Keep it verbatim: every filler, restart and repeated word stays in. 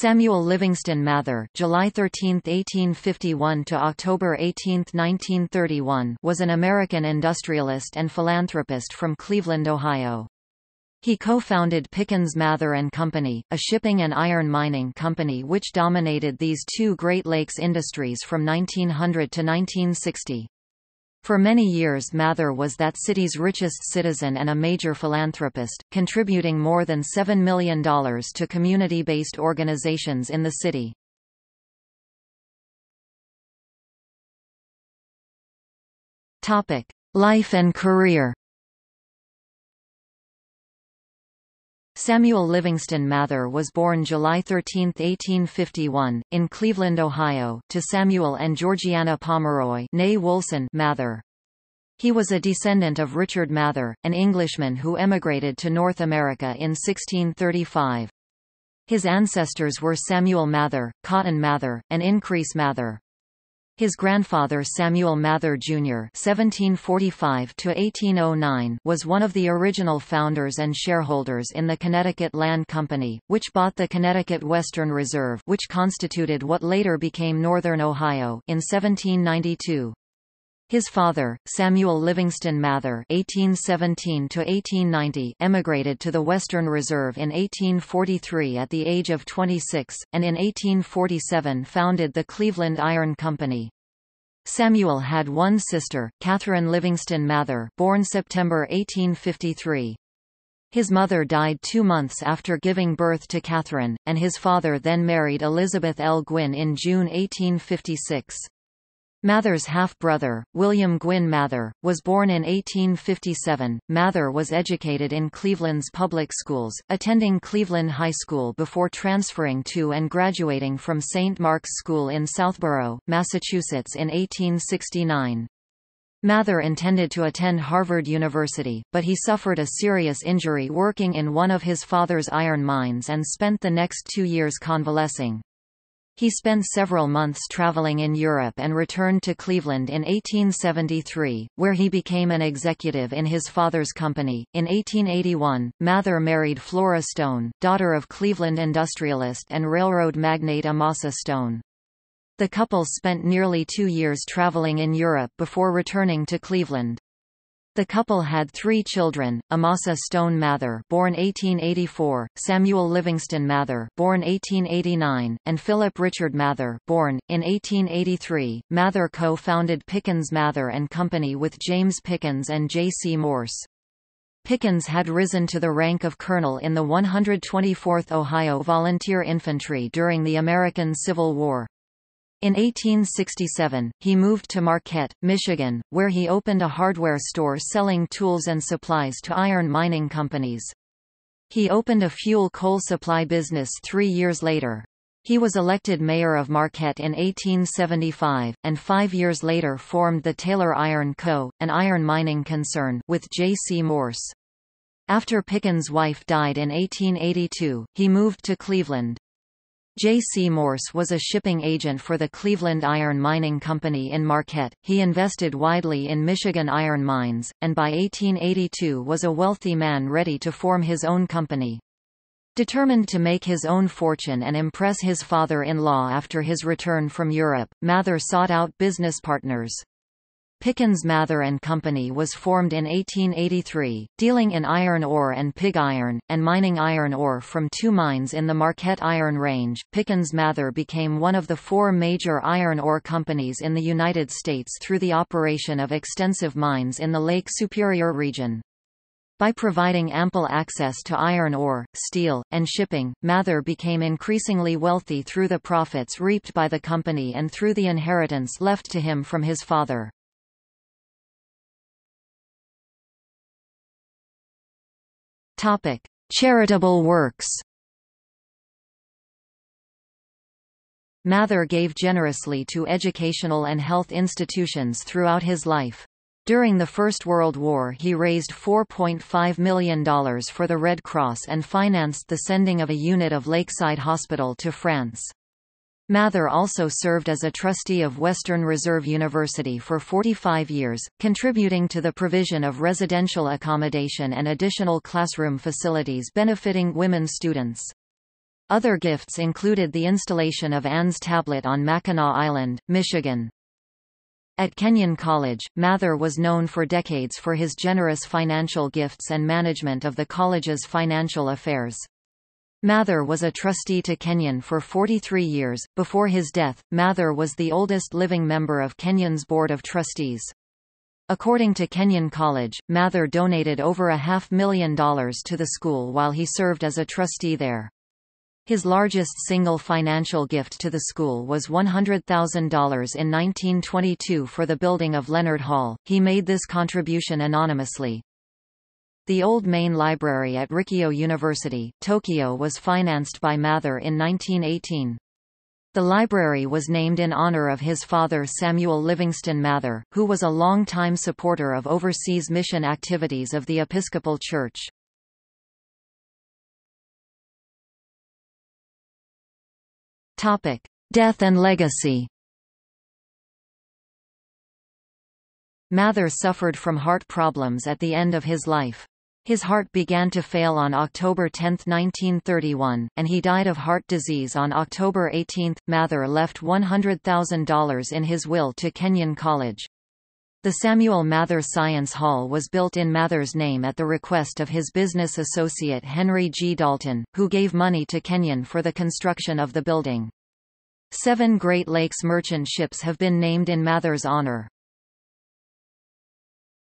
Samuel Livingston Mather (July thirteenth, eighteen fifty-one to October eighteenth, nineteen thirty-one) was an American industrialist and philanthropist from Cleveland, Ohio. He co-founded Pickands Mather and Company, a shipping and iron mining company which dominated these two Great Lakes industries from nineteen hundred to nineteen sixty. For many years Mather was that city's richest citizen and a major philanthropist, contributing more than seven million dollars to community-based organizations in the city. Life and career. Samuel Livingston Mather was born July thirteenth, eighteen fifty-one, in Cleveland, Ohio, to Samuel and Georgiana Pomeroy née Wilson Mather. He was a descendant of Richard Mather, an Englishman who emigrated to North America in sixteen thirty-five. His ancestors were Samuel Mather, Cotton Mather, and Increase Mather. His grandfather Samuel Mather Junior (seventeen forty-five to eighteen oh nine) was one of the original founders and shareholders in the Connecticut Land Company, which bought the Connecticut Western Reserve, which constituted what later became Northern Ohio, in seventeen ninety-two. His father, Samuel Livingston Mather (eighteen seventeen to eighteen ninety), emigrated to the Western Reserve in eighteen forty-three at the age of twenty-six, and in eighteen forty-seven founded the Cleveland Iron Company. Samuel had one sister, Catherine Livingston Mather, born September eighteen fifty-three. His mother died two months after giving birth to Catherine, and his father then married Elizabeth L. Gwyn in June eighteen fifty-six. Mather's half-brother, William Gwynne Mather, was born in eighteen fifty-seven. Mather was educated in Cleveland's public schools, attending Cleveland High School before transferring to and graduating from Saint Mark's School in Southborough, Massachusetts in eighteen sixty-nine. Mather intended to attend Harvard University, but he suffered a serious injury working in one of his father's iron mines and spent the next two years convalescing. He spent several months traveling in Europe and returned to Cleveland in eighteen seventy-three, where he became an executive in his father's company. In eighteen eighty-one, Mather married Flora Stone, daughter of Cleveland industrialist and railroad magnate Amasa Stone. The couple spent nearly two years traveling in Europe before returning to Cleveland. The couple had three children: Amasa Stone Mather, born eighteen eighty-four; Samuel Livingston Mather, born eighteen eighty-nine; and Philip Richard Mather, born in eighteen eighty-three. Mather co-founded Pickands Mather and Company with James Pickands and J. C. Morse. Pickands had risen to the rank of colonel in the one hundred twenty-fourth Ohio Volunteer Infantry during the American Civil War. In eighteen sixty-seven, he moved to Marquette, Michigan, where he opened a hardware store selling tools and supplies to iron mining companies. He opened a fuel coal supply business three years later. He was elected mayor of Marquette in eighteen seventy-five, and five years later formed the Taylor Iron Company, an iron mining concern, with J. C. Morse. After Pickands' wife died in eighteen eighty-two, he moved to Cleveland. J. C. Morse was a shipping agent for the Cleveland Iron Mining Company in Marquette. He invested widely in Michigan iron mines, and by eighteen eighty-two was a wealthy man ready to form his own company. Determined to make his own fortune and impress his father-in-law after his return from Europe, Mather sought out business partners. Pickands Mather and Company was formed in eighteen eighty-three, dealing in iron ore and pig iron, and mining iron ore from two mines in the Marquette Iron Range. Pickands Mather became one of the four major iron ore companies in the United States through the operation of extensive mines in the Lake Superior region. By providing ample access to iron ore, steel, and shipping, Mather became increasingly wealthy through the profits reaped by the company and through the inheritance left to him from his father. Topic: Charitable works. Mather gave generously to educational and health institutions throughout his life. During the First World War, he raised four point five million dollars for the Red Cross and financed the sending of a unit of Lakeside Hospital to France. Mather also served as a trustee of Western Reserve University for forty-five years, contributing to the provision of residential accommodation and additional classroom facilities benefiting women students. Other gifts included the installation of Anne's tablet on Mackinac Island, Michigan. At Kenyon College, Mather was known for decades for his generous financial gifts and management of the college's financial affairs. Mather was a trustee to Kenyon for forty-three years. Before his death, Mather was the oldest living member of Kenyon's Board of Trustees. According to Kenyon College, Mather donated over a half million dollars to the school while he served as a trustee there. His largest single financial gift to the school was one hundred thousand dollars in nineteen twenty-two for the building of Leonard Hall. He made this contribution anonymously. The Old Main Library at Rikkyō University, Tokyo was financed by Mather in nineteen eighteen. The library was named in honor of his father Samuel Livingston Mather, who was a longtime supporter of overseas mission activities of the Episcopal Church. Topic: Death and legacy. Mather suffered from heart problems at the end of his life. His heart began to fail on October tenth nineteen thirty-one, and he died of heart disease on October eighteenth. Mather left one hundred thousand dollars in his will to Kenyon College. The Samuel Mather Science Hall was built in Mather's name at the request of his business associate Henry G. Dalton, who gave money to Kenyon for the construction of the building. Seven Great Lakes merchant ships have been named in Mather's honor.